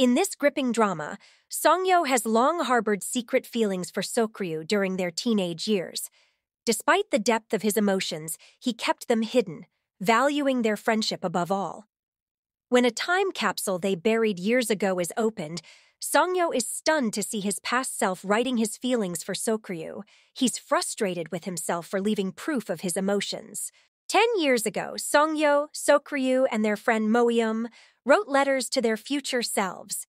In this gripping drama, Seung Hyo has long harbored secret feelings for Seokryu during their teenage years. Despite the depth of his emotions, he kept them hidden, valuing their friendship above all. When a time capsule they buried years ago is opened, Seung Hyo is stunned to see his past self writing his feelings for Seokryu. He's frustrated with himself for leaving proof of his emotions. 10 years ago, Seung Hyo, Seokryu, and their friend Moeum wrote letters to their future selves.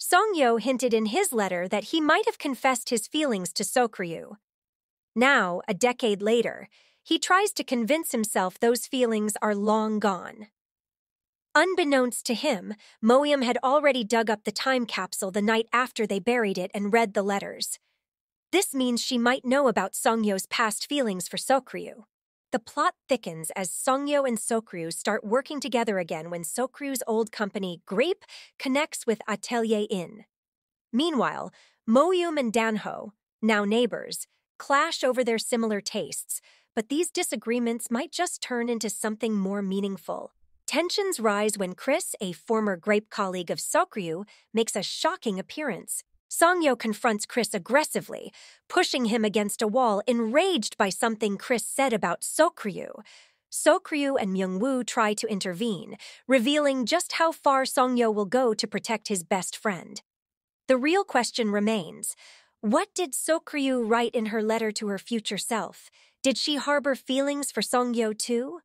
Seung Hyo hinted in his letter that he might have confessed his feelings to Seokryu. Now, a decade later, he tries to convince himself those feelings are long gone. Unbeknownst to him, Moeum had already dug up the time capsule the night after they buried it and read the letters. This means she might know about Seung Hyo's past feelings for Seokryu. The plot thickens as Seung Hyo and Seokryu start working together again when Seokryu's old company, Grape, connects with Atelier Inn. Meanwhile, Moeum and Danho, now neighbors, clash over their similar tastes, but these disagreements might just turn into something more meaningful. Tensions rise when Chris, a former Grape colleague of Seokryu, makes a shocking appearance. Seung Hyo confronts Chris aggressively, pushing him against a wall, enraged by something Chris said about Seokryu. Seokryu and Myung-woo try to intervene, revealing just how far Seung Hyo will go to protect his best friend. The real question remains, what did Seokryu write in her letter to her future self? Did she harbor feelings for Seung Hyo too?